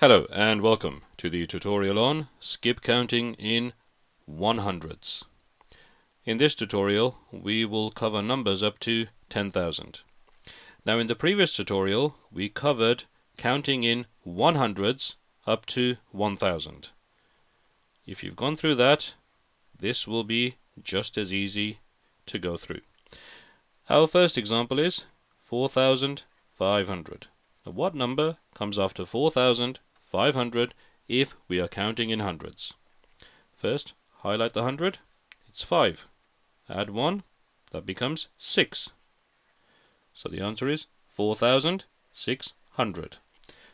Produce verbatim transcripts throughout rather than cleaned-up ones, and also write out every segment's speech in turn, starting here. Hello and welcome to the tutorial on skip counting in one hundreds. In this tutorial we will cover numbers up to ten thousand. Now in the previous tutorial we covered counting in one hundreds up to one thousand. If you've gone through that, this will be just as easy to go through. Our first example is four thousand five hundred. Now what number comes after four thousand five hundred if we are counting in hundreds? First, highlight the hundred. It's five. Add one. That becomes six. So the answer is four thousand six hundred.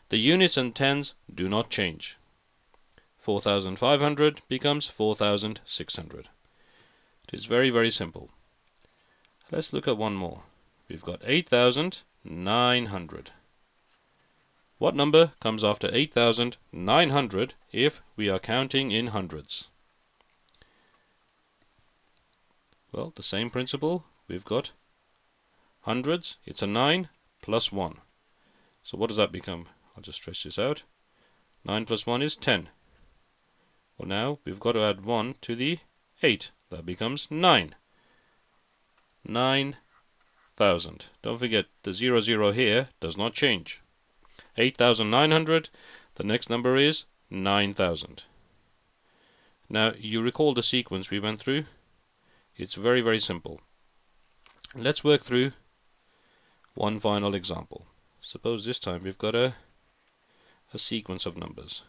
The units and tens do not change. four thousand five hundred becomes four thousand six hundred. It is very, very simple. Let's look at one more. We've got eight thousand nine hundred. What number comes after eight thousand nine hundred if we are counting in hundreds? Well, the same principle. We've got hundreds. It's a nine plus one. So what does that become? I'll just stretch this out. nine plus one is ten. Well, now we've got to add one to the eight. That becomes nine. nine thousand. Don't forget, the zero zero here does not change. eight thousand nine hundred, the next number is nine thousand. Now, you recall the sequence we went through? It's very, very simple. Let's work through one final example. Suppose this time we've got a, a sequence of numbers.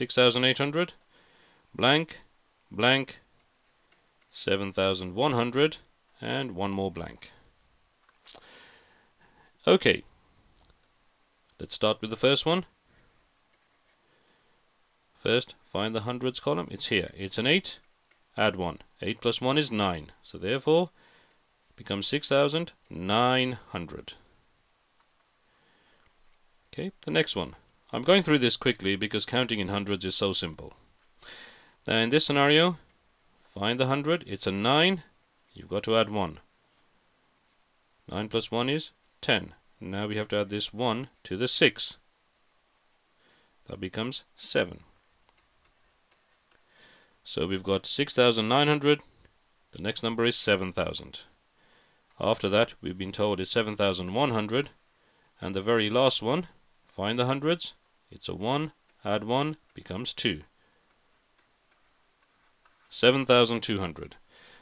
six thousand eight hundred, blank, blank, seven thousand one hundred, and one more blank. Okay. Let's start with the first one. First, find the hundreds column. It's here. It's an eight. Add one. eight plus one is nine. So therefore, it becomes six thousand nine hundred. Okay, the next one. I'm going through this quickly because counting in hundreds is so simple. Now in this scenario, find the hundred. It's a nine. You've got to add one. nine plus one is ten. Now we have to add this one to the six. That becomes seven. So we've got six thousand nine hundred. The next number is seven thousand. After that, we've been told it's seven thousand one hundred. And the very last one, find the hundreds. It's a one. Add one becomes two. seven thousand two hundred.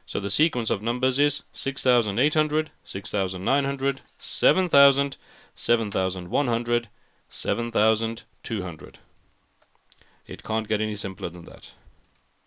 So the sequence of numbers is six thousand eight hundred, six thousand nine hundred, seven thousand, seven thousand one hundred, seven thousand two hundred. It can't get any simpler than that.